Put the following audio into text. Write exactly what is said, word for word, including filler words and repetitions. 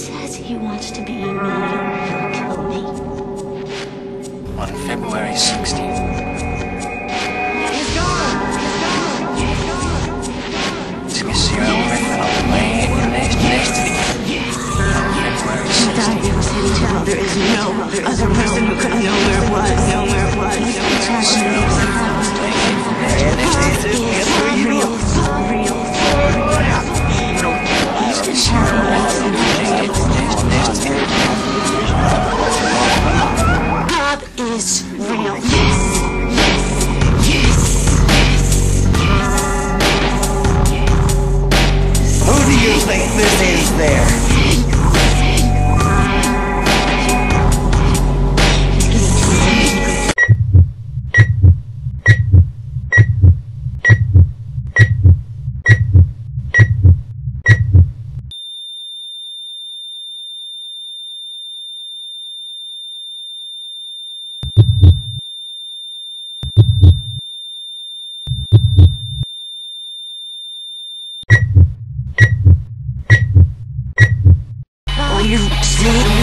says he wants to be me. He'll kill me. On February sixteenth. He's gone! He's gone! He's gone! He's gone! He's gone! There is no other person who could know where it was, know where it was, know where it was. Bob is real. Yes. Yes. Yes. Yes. Who do you think this is there? You've seen